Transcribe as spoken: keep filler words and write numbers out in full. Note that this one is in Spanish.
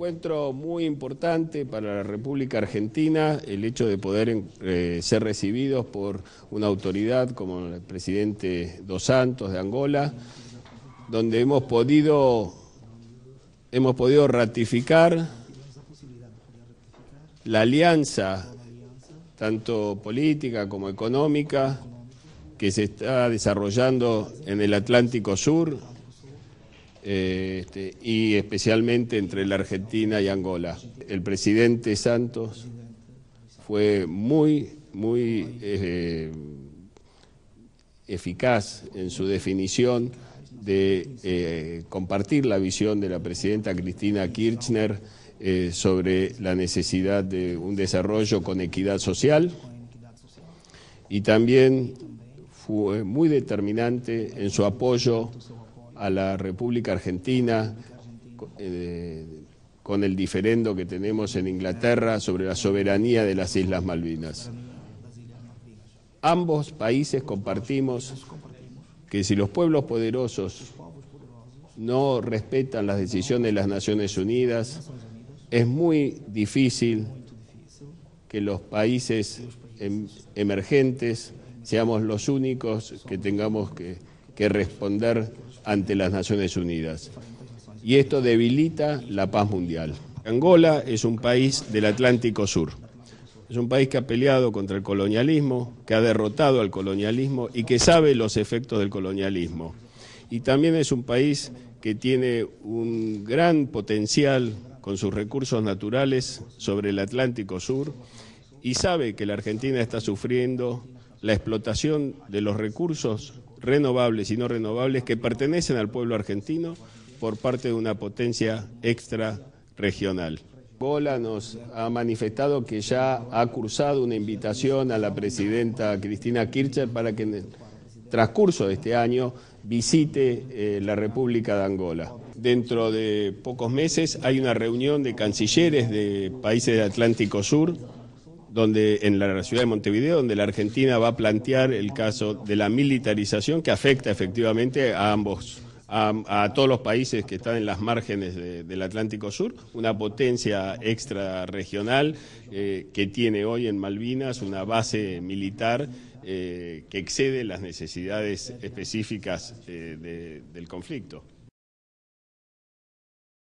encuentro muy importante para la República Argentina el hecho de poder eh, ser recibidos por una autoridad como el presidente Dos Santos de Angola, donde hemos podido, hemos podido ratificar la alianza, tanto política como económica, que se está desarrollando en el Atlántico Sur, eh, este, y especialmente entre la Argentina y Angola. El presidente Santos fue muy, muy eh, eficaz en su definición de eh, compartir la visión de la presidenta Cristina Kirchner eh, sobre la necesidad de un desarrollo con equidad social, y también fue muy determinante en su apoyo a la República Argentina eh, con el diferendo que tenemos en Inglaterra sobre la soberanía de las Islas Malvinas. Ambos países compartimos que si los pueblos poderosos no respetan las decisiones de las Naciones Unidas, es muy difícil que los países emergentes seamos los únicos que tengamos que, que responder ante las Naciones Unidas. Y esto debilita la paz mundial. Angola es un país del Atlántico Sur. Es un país que ha peleado contra el colonialismo, que ha derrotado al colonialismo y que sabe los efectos del colonialismo. Y también es un país que tiene un gran potencial con sus recursos naturales sobre el Atlántico Sur y sabe que la Argentina está sufriendo la explotación de los recursos renovables y no renovables que pertenecen al pueblo argentino por parte de una potencia extrarregional. Angola nos ha manifestado que ya ha cursado una invitación a la presidenta Cristina Kirchner para que en el transcurso de este año visite eh, la República de Angola. Dentro de pocos meses hay una reunión de cancilleres de países del Atlántico Sur, donde en la ciudad de Montevideo, donde la Argentina va a plantear el caso de la militarización que afecta efectivamente a ambos A, a todos los países que están en las márgenes de, del Atlántico Sur, una potencia extrarregional eh, que tiene hoy en Malvinas una base militar eh, que excede las necesidades específicas eh, de, del conflicto.